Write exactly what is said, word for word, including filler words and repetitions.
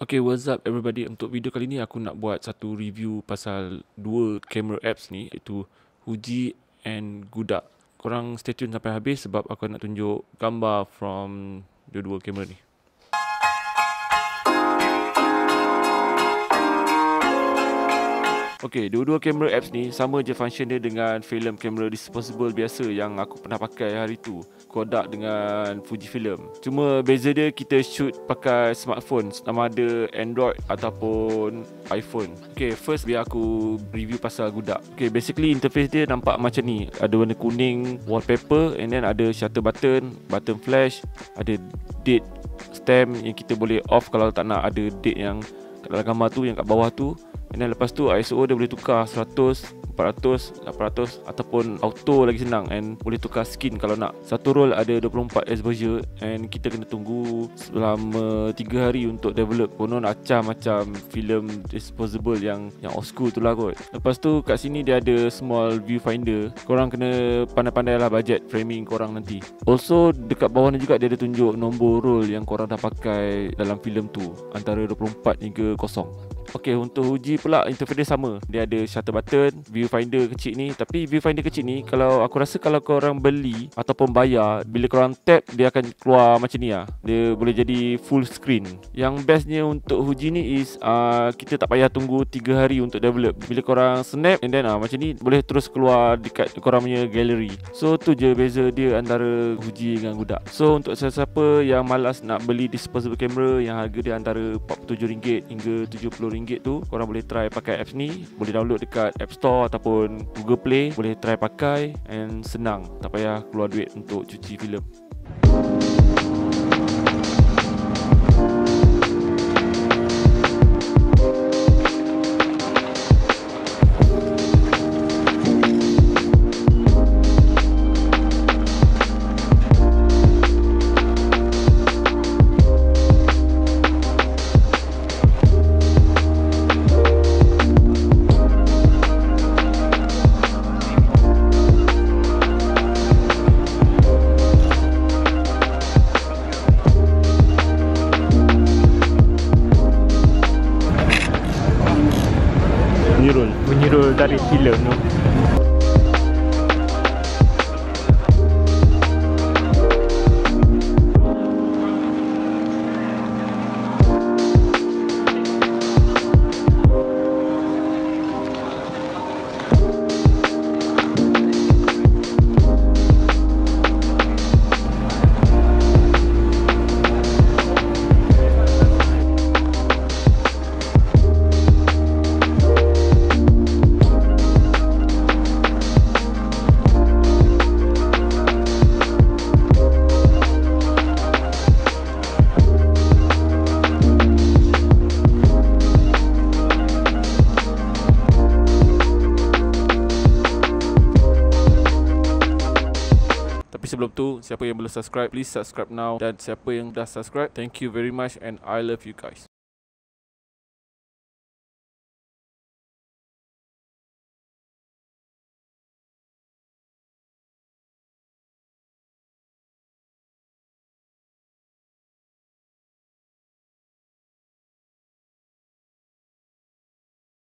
Okay, what's up everybody? Untuk video kali ni aku nak buat satu review pasal dua camera apps ni, iaitu Huji and Gudak. Korang stay tune sampai habis sebab aku nak tunjuk gambar from dua-dua kamera ni. Okay, dua-dua kamera apps ni sama je function dia dengan film kamera disposable biasa yang aku pernah pakai hari tu, Kodak dengan Fuji Film. Cuma beza dia kita shoot pakai smartphone, sama ada Android ataupun iPhone. Okay, first biar aku review pasal Gudak. Okay, basically interface dia nampak macam ni. Ada warna kuning, wallpaper, and then ada shutter button, button flash, ada date stamp yang kita boleh off kalau tak nak ada date yang kat dalam gambar tu, yang kat bawah tu. And then lepas tu I S O dia boleh tukar seratus, empat ratus, lapan ratus ataupun auto lagi senang, and boleh tukar skin kalau nak. Satu roll ada dua puluh empat exposure, and kita kena tunggu selama tiga hari untuk develop. Konon acam macam film disposable yang yang old school tu lah kot. Lepas tu kat sini dia ada small viewfinder. Korang kena pandai-pandai lah budget framing korang nanti. Also dekat bawah ni juga dia ada tunjuk nombor roll yang korang dah pakai dalam film tu, antara dua puluh empat hingga kosong. Okey, untuk Huji pula interface dia sama. Dia ada shutter button, viewfinder kecil ni. Tapi viewfinder kecil ni kalau aku rasa kalau korang beli ataupun bayar, bila korang tap dia akan keluar macam ni lah. Dia boleh jadi full screen. Yang bestnya untuk Huji ni is uh, kita tak payah tunggu tiga hari untuk develop. Bila korang snap and then uh, macam ni boleh terus keluar dekat korang punya gallery. So tu je beza dia antara Huji dengan Gudak. So untuk siapa-siapa yang malas nak beli disposable camera yang harga dia antara empat puluh tujuh ringgit hingga tujuh puluh ringgit tu, korang boleh try pakai apps ni. Boleh download dekat App Store ataupun Google Play. Boleh try pakai and senang, tak payah keluar duit untuk cuci filem. Menyirul dari filem tu. Sebelum tu, siapa yang belum subscribe, please subscribe now. Dan siapa yang dah subscribe, thank you very much and I love you guys.